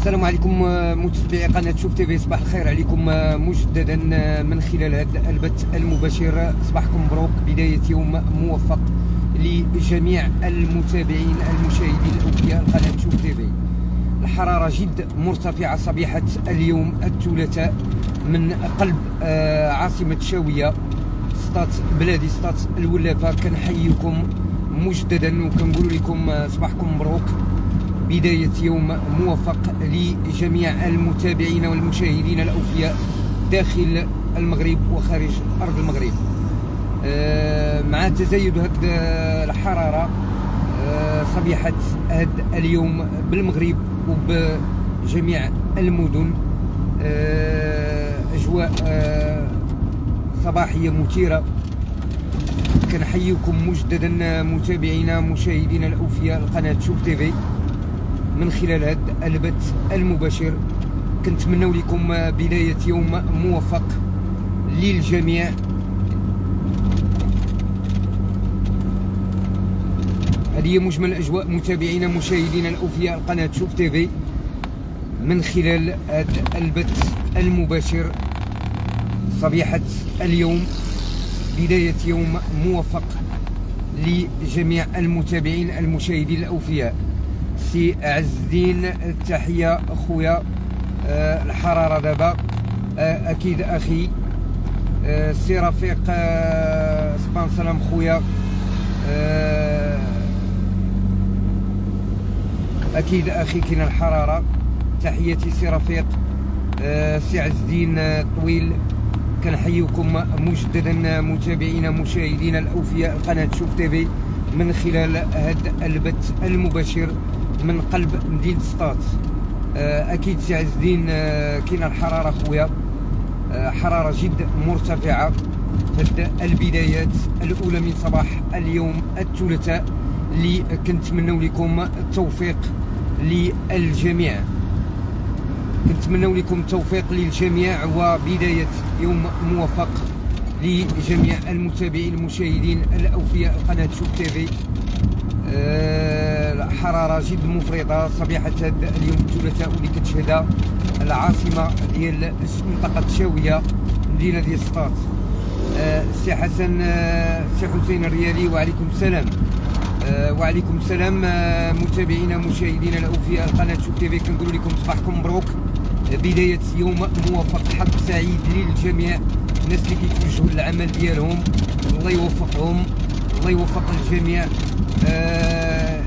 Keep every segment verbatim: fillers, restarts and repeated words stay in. السلام عليكم متابعي قناة شوف تيفي، صباح الخير عليكم مجددا من خلال هذا البث المباشر. صباحكم مبروك، بداية يوم موفق لجميع المتابعين المشاهدين الأوفياء لقناة شوف تيفي. الحرارة جد مرتفعة صبيحة اليوم الثلاثاء من قلب عاصمة الشاوية سطات، بلادي سطات الولافة. كنحييكم مجددا وكنقول لكم صباحكم مبروك، بداية يوم موفق لجميع المتابعين والمشاهدين الأوفياء داخل المغرب وخارج أرض المغرب. مع تزايد هاد الحرارة صبيحة هاد اليوم بالمغرب وبجميع المدن أجواء صباحية مثيرة. كنحييكم مجددا متابعينا مشاهدينا الأوفياء لقناة شوف تيفي من خلال هذا البث المباشر. كنتمنوا لكم بداية يوم موفق للجميع. هذه مجمل أجواء متابعينا مشاهدينا الأوفياء القناة شوف تيفي من خلال هذا البث المباشر صبيحة اليوم، بداية يوم موفق لجميع المتابعين المشاهدين الأوفياء. سي عز الدين التحيه خويا. أه الحراره دابا أه اكيد اخي. أه سي رفيق أه سبان سلام خويا. أه اكيد اخي كاين الحراره. تحياتي سي رفيق. أه سي عز الدين طويل. كنحييكم مجددا متابعينا مشاهدينا الاوفياء قناه شوف تيفي من خلال هذا البث المباشر من قلب مدينة سطات. أكيد سي عز الدين كاينة الحرارة خويا، حرارة جد مرتفعة في البدايات الأولى من صباح اليوم الثلاثاء اللي كنتمناو لكم التوفيق للجميع. كنتمناو لكم التوفيق للجميع وبداية يوم موفق لجميع المتابعين المشاهدين الأوفياء قناة شوف تيفي. الحرارة جد مفرطة صبيحة هذا اليوم الثلاثاء اللي كتشهدها العاصمة ديال منطقة الشاوية مدينة ديال سطات. سي حسن سي حسين الريالي وعليكم السلام. وعليكم السلام متابعينا مشاهدينا الأوفياء قناة شوف تيفي. كنقول لكم صباحكم مبروك، بداية يوم موفق، حظ سعيد للجميع. الناس اللي كيتوجهوا للعمل ديالهم الله يوفقهم، الله يوفق الجميع. آه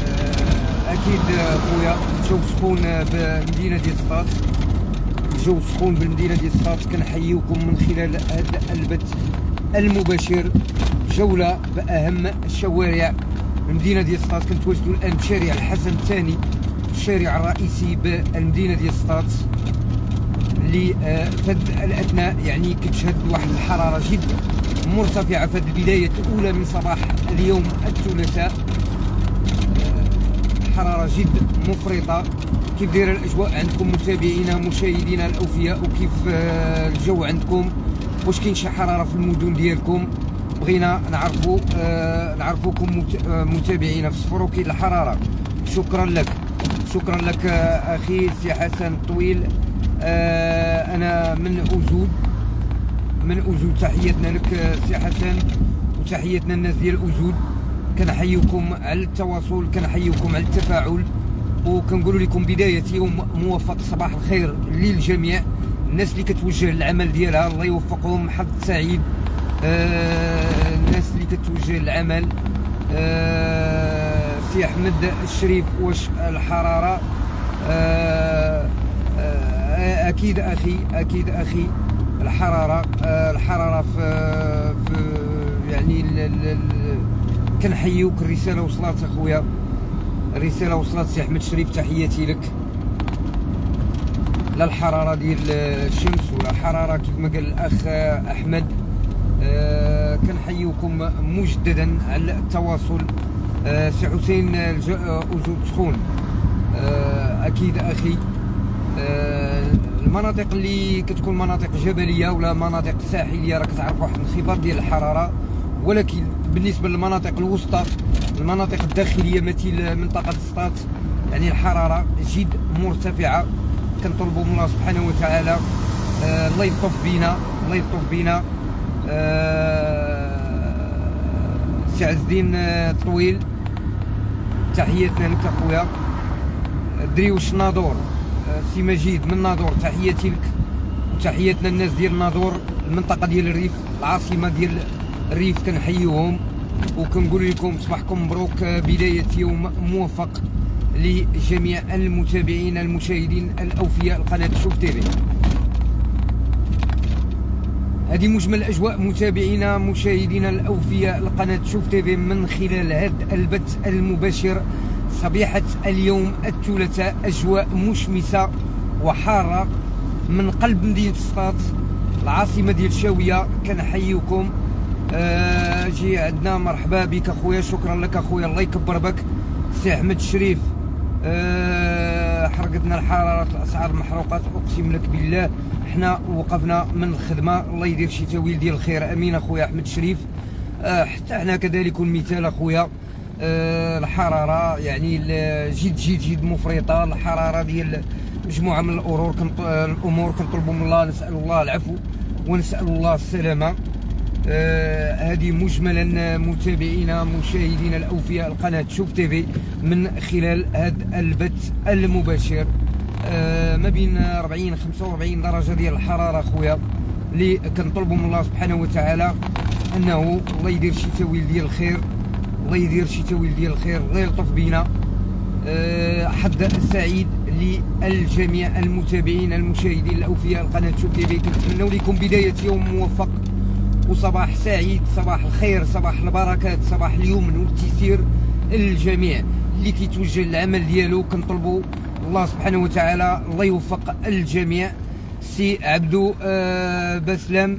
آه اكيد خويا الجو سخون بالمدينه ديال سطات، الجو سخون بالمدينه ديال سطات. كنحييكم من خلال هذا البث المباشر جوله باهم الشوارع المدينه ديال سطات. كنتواجدوا الان بشارع الحسن الثاني، الشارع الرئيسي بالمدينه ديال سطات، اللي آه فد الاثناء يعني كتشهد واحد الحراره جدا مرتفعه في البدايه الاولى من صباح اليوم الثلاثاء. حراره جد مفرطه. كيف دايره الاجواء عندكم متابعينا مشاهدينا الاوفياء؟ وكيف الجو عندكم؟ واش كاين شي حراره في المدن ديالكم؟ بغينا نعرفوا نعرفوكم متابعينا. في صفرو كاين الحراره. شكرا لك، شكرا لك اخي سي حسن طويل. انا من ازود، من ازود. تحياتنا لك سي حسن وتحياتنا الناس ديال ازود. كنحييكم على التواصل، كنحييكم على التفاعل، وكنقول لكم بدايه يوم موفق، صباح الخير للجميع. الناس اللي كتوجه للعمل ديالها الله يوفقهم، حظ سعيد. آه الناس اللي كتوجه للعمل. آه سي احمد الشريف واش الحراره؟ آه آه اكيد اخي، اكيد اخي الحراره. آه الحراره في, في يعني ال ال كنحييوك. الرساله وصلت اخويا، الرساله وصلت سي احمد شريف، تحياتي لك. لا الحراره ديال الشمس ولا الحراره كيف ما قال الاخ احمد. آه كنحييكم مجددا على التواصل. آه سي حسين ازود سخون. آه اكيد اخي. آه المناطق اللي كتكون مناطق جبليه ولا مناطق ساحليه راه كتعرف واحد الانخفاض ديال الحراره، ولكن بالنسبه للمناطق الوسطى المناطق الداخليه مثل منطقه سطات يعني الحراره جد مرتفعه. كنطلبوا من الله سبحانه وتعالى آه الله يلطف بينا، الله يلطف بينا. سي آه عز الدين آه طويل، تحياتنا لك اخويا. دريوش ناظور، آه سي مجيد من ناظور، تحياتي لك وتحياتنا الناس ديال ناظور، المنطقه ديال الريف، العاصمه ديال الريف، كنحييهم وكنقول لكم صباحكم مبروك، بدايه يوم موفق لجميع المتابعين المشاهدين الاوفياء لقناه شوف تيفي. هذه مجمل الاجواء متابعينا مشاهدينا الاوفياء لقناه شوف تيفي من خلال هذا البث المباشر صبيحه اليوم الثلاثاء، اجواء مشمسه وحاره من قلب مدينه سطات العاصمه ديال الشاويه. كنحييكم. آه جي عندنا مرحبا بك اخويا، شكرا لك اخويا، الله يكبر بك. سي احمد الشريف، آه حرقتنا الحراره، الاسعار المحروقات، اقسم لك بالله حنا وقفنا من الخدمه، الله يدير شي تاويل ديال الخير، امين اخويا احمد الشريف. آه حتى حنا كذلك المثال اخويا، آه الحراره يعني جد جد جد مفرطه، الحراره ديال مجموعه من الامور الامور كنطلبوا من الله، نسال الله العفو ونسال الله السلامه. آه هذه مجملا متابعينا مشاهدينا الاوفياء القناه شوف تيفي من خلال هذا البث المباشر، آه ما بين أربعين خمسة وأربعين درجه ديال الحراره خويا، اللي كنطلبوا من الله سبحانه وتعالى انه الله يدير شي تاويل ديال الخير، الله يدير شي تاويل ديال الخير، الله يلطف بينا. آه حد سعيد للجميع المتابعين المشاهدين الاوفياء القناه شوف تيفي، كنتمنوا لكم بدايه يوم موفق وصباح سعيد، صباح الخير، صباح البركات، صباح اليمن والتيسير للجميع اللي كيتوجه للعمل ديالو. كنطلبوا الله سبحانه وتعالى الله يوفق الجميع. سي عبدو آه بسلام،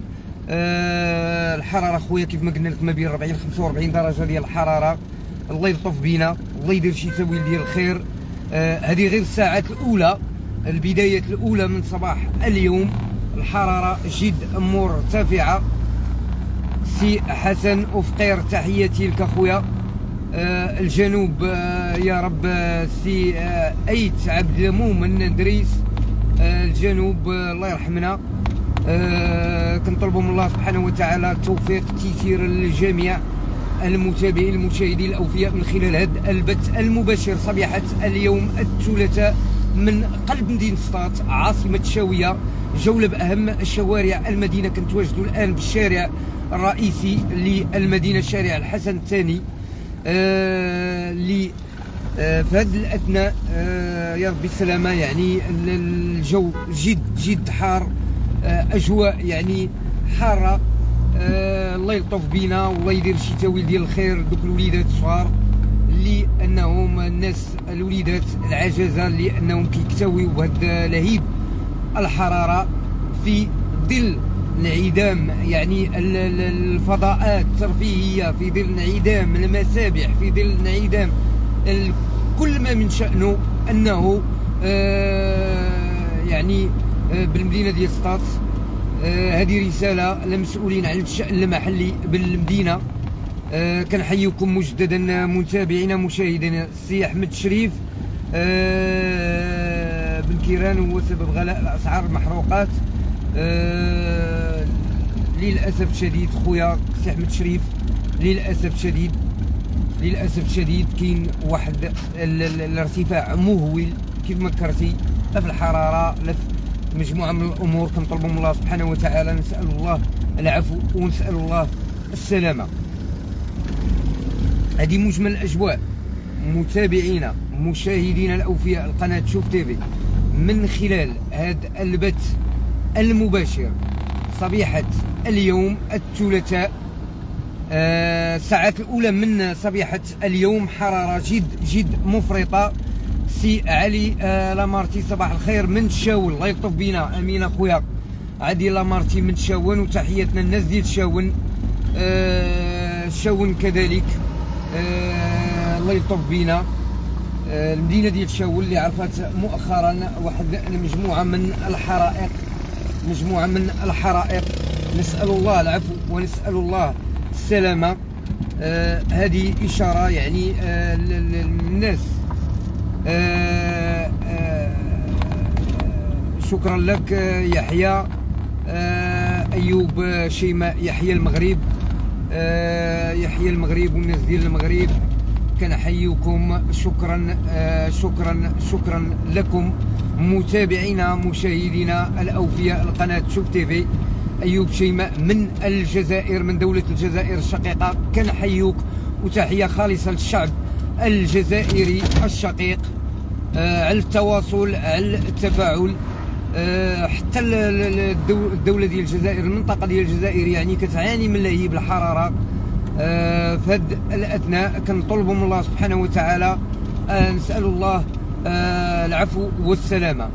آه الحراره خويا كيف ما قلنا لك ما بين أربعين خمسة وأربعين درجه ديال الحراره، الله يلطف بينا، الله يدير شي تاويل ديال الخير. آه هذه غير الساعات الاولى، البدايه الاولى من صباح اليوم، الحراره جد مرتفعه. سي حسن أفقير، تحياتي لك اخويا. آه الجنوب، آه يا رب. سي آه ايت عبد المؤمن دريس، آه الجنوب، آه الله يرحمنا. آه كنطلبوا من الله سبحانه وتعالى التوفيق التيسير للجميع المتابعين المشاهدين الاوفياء من خلال هذا البث المباشر صبيحه اليوم الثلاثاء من قلب مدينه سطات عاصمه الشاويه، جوله باهم الشوارع المدينه. كنتواجدوا الان بالشارع الرئيسي للمدينه، شارع الحسن الثاني. آه اللي آه في هذا الاثناء آه يا ربي السلامه، يعني الجو جد جد حار، آه اجواء يعني حاره. آه الله يلطف بينا والله يدير شي تاويل ديال الخير. دوك الوليدات الصغار اللي انهم الناس الوليدات العجزه اللي انهم كيكتويوا بهذا لهيب الحراره في ظل انعدام يعني الفضاءات الترفيهيه، في ظل انعدام المسابح، في ظل انعدام كل ما من شأنه انه آه يعني آه بالمدينه ديال سطات. آه هذه رساله للمسؤولين على الشأن المحلي بالمدينه. آه كنحييكم مجددا متابعينا مشاهدينا. السي احمد الشريف، آه بن كيران هو سبب غلاء الاسعار المحروقات. آه للاسف الشديد خويا سي احمد شريف، للاسف الشديد، للاسف الشديد كاين واحد الارتفاع مهول كيف ما ذكرتي، لا في الحراره لا في مجموعه من الامور. كنطلبوا من الله سبحانه وتعالى نسال الله العفو ونسال الله السلامه. هذه مجمل الاجواء متابعينا مشاهدينا الاوفياء القناه شوف تيفي من خلال هذا البث المباشر صبيحة اليوم الثلاثاء، آه الساعات الأولى من صبيحة اليوم، حرارة جد جد مفرطة. سي علي آه لامارتي، صباح الخير من تشاون، الله يلطف بينا، أمين أخويا. عادي لامارتي من تشاون، وتحياتنا الناس ديال تشاون، آه تشاون كذلك، آه الله يلطف بينا. آه المدينة ديال تشاون اللي عرفت مؤخرا واحد المجموعة من الحرائق، مجموعة من الحرائق، نسأل الله العفو ونسأل الله السلامة. آه هذه إشارة يعني آه الناس آآ آآ شكرا لك يحيى أيوب شيماء يحيى المغرب يحيى المغرب والناس ديال المغرب كنحييكم. شكرا شكرا شكرا لكم متابعينا مشاهدينا الأوفياء القناة شوف تيفي. أيوب شيماء من الجزائر من دولة الجزائر الشقيقة كنحييك وتحية خالصة للشعب الجزائري الشقيق آه على التواصل على التفاعل. آه حتى الدولة ديال الجزائر المنطقة ديال الجزائر يعني كتعاني من لهيب الحرارة آه في هاد الأثناء كنطلبوا من الله سبحانه وتعالى آه نسأل الله آه العفو والسلامة.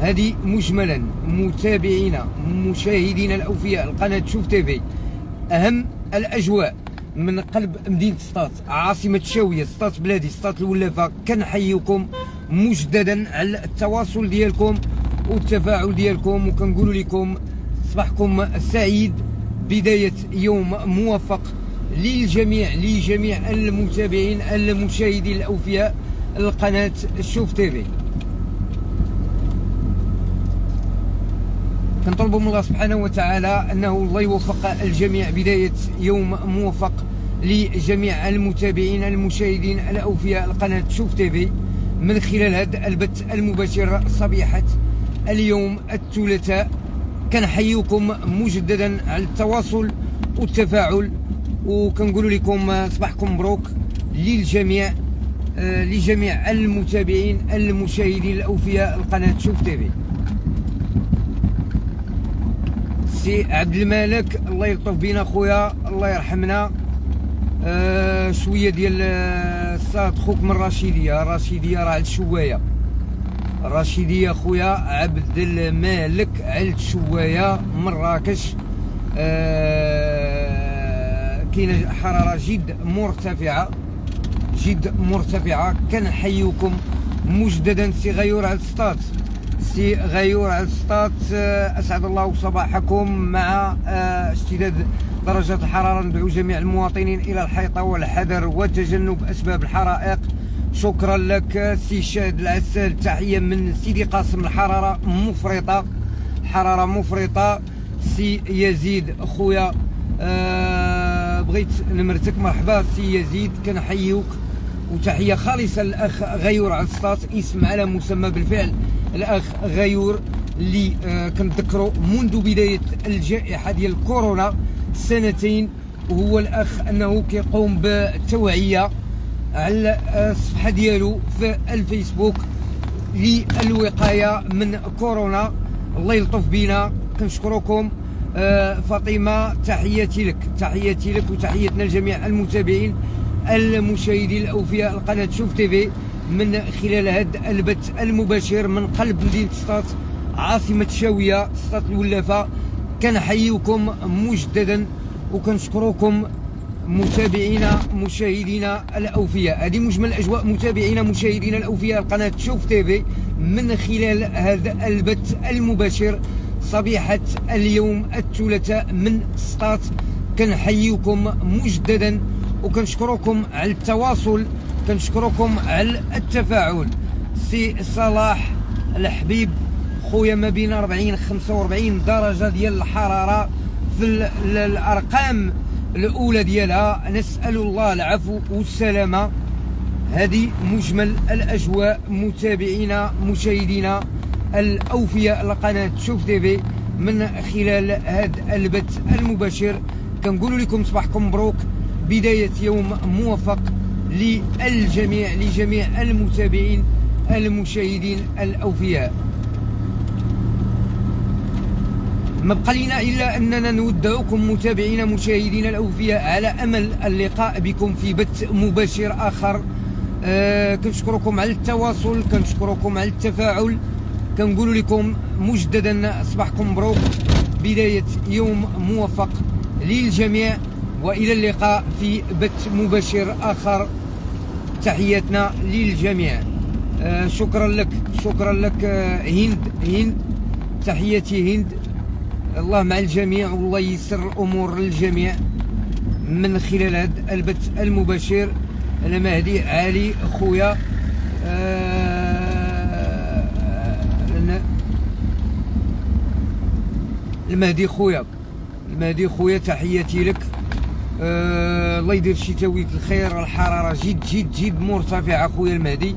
هذه مجملا متابعينا مشاهدينا الأوفياء القناة شوف تيفي أهم الأجواء من قلب مدينة سطات عاصمة الشاوية سطات بلادي سطات الولافة. كنحييكم مجددا على التواصل ديالكم والتفاعل ديالكم وكنقول لكم صباحكم سعيد بداية يوم موفق للجميع لجميع المتابعين المشاهدين الأوفياء القناة شوف تيفي. كنطلبوا من الله سبحانه وتعالى انه الله يوفق الجميع بدايه يوم موفق لجميع المتابعين المشاهدين الاوفياء القناه شوف تيفي من خلال هذا البث المباشر صبيحه اليوم الثلاثاء. كنحييكم مجددا على التواصل والتفاعل وكنقول لكم صباحكم مبروك للجميع لجميع المتابعين المشاهدين الاوفياء القناه شوف تيفي. سي عبد الملك الله يلطف بينا خويا الله يرحمنا. آه شويه ديال الصاد خوك من الراشيديه الراشيديه راه على الشوايه الراشيديه خويا عبد الملك على الشوايه مراكش. آه كاينه حراره جد مرتفعه جد مرتفعه. كنحييكم مجددا سي غيور على سطات سي غيور على سطات. اسعد الله صباحكم مع اشتداد درجات الحراره ندعو جميع المواطنين الى الحيطه والحذر وتجنب اسباب الحرائق. شكرا لك سي شاد العسال تحيه من سيدي قاسم. الحراره مفرطه الحراره مفرطه. سي يزيد خويا أه بغيت نمرتك مرحبا سي يزيد كنحييك وتحيه خالصه للاخ غيور على سطات اسم على مسمى بالفعل الاخ غيور اللي آه كنتذكروا منذ بدايه الجائحه ديال كورونا سنتين وهو الاخ انه كيقوم بالتوعيه على الصفحه ديالو في الفيسبوك للوقايه من كورونا. الله يلطف بينا كنشكركم. آه فاطمه تحياتي لك تحياتي لك وتحياتنا لجميع المتابعين المشاهدين الاوفياء القناه شوف تيفي من خلال هذا البث المباشر من قلب مدينة سطات عاصمة الشاوية سطات الولافة. كنحييكم مجددا وكنشكركم متابعينا مشاهدينا الأوفياء. هذه مجمل الأجواء متابعينا مشاهدينا الأوفياء القناة شوف تيفي من خلال هذا البث المباشر صبيحة اليوم الثلاثاء من سطات. كنحييكم مجددا وكنشكركم على التواصل كنشكركم على التفاعل. سي صلاح الحبيب خويا ما بين أربعين خمسة وأربعين درجة ديال الحرارة في الأرقام الأولى ديالها نسأل الله العفو والسلامة. هذه مجمل الأجواء متابعينا مشاهدينا الأوفياء لقناة شوف تيفي من خلال هذا البث المباشر. كنقول لكم صباحكم مبروك بداية يوم موفق للجميع لجميع المتابعين المشاهدين الأوفياء. ما بقى لنا إلا أننا نودعكم متابعين مشاهدين الأوفياء على أمل اللقاء بكم في بث مباشر آخر. آه كنشكركم على التواصل كنشكركم على التفاعل كنقول لكم مجددا صباحكم مبروك بداية يوم موفق للجميع وإلى اللقاء في بث مباشر آخر. تحياتنا للجميع. آه شكرا لك شكرا لك آه هند هند تحياتي هند. الله مع الجميع والله يسر الأمور للجميع من خلال هذا البث المباشر. أنا مهدي علي خويا آه المهدي خويا، المهدي خويا تحياتي لك. آه الله يدير شتاويك الخير. الحراره جد جد جد مرتفعه خويا المهدي،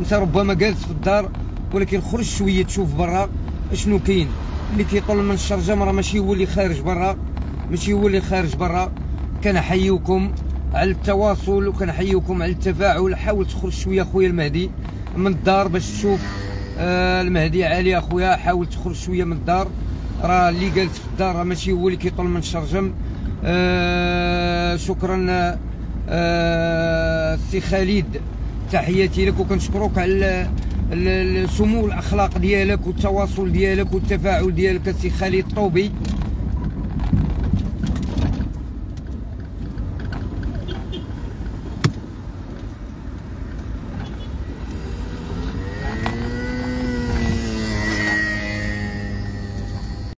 انت ربما جالس في الدار ولكن خرج شويه تشوف برا شنو كاين. اللي كيطل من الشرجم راه ماشي هو اللي خارج برا، ماشي هو اللي خارج برا. كنحييكم على التواصل وكنحييكم على التفاعل. حاول تخرج شويه خويا المهدي من الدار باش تشوف. آه المهدي عالي اخويا، حاول تخرج شويه من الدار، راه اللي جالس في الدار راه ماشي هو اللي كيطل من الشرجم. آه شكرا آه سي خالد، تحياتي لك وكنشكروك على سمو الاخلاق ديالك والتواصل ديالك والتفاعل ديالك سي خالد طوبي.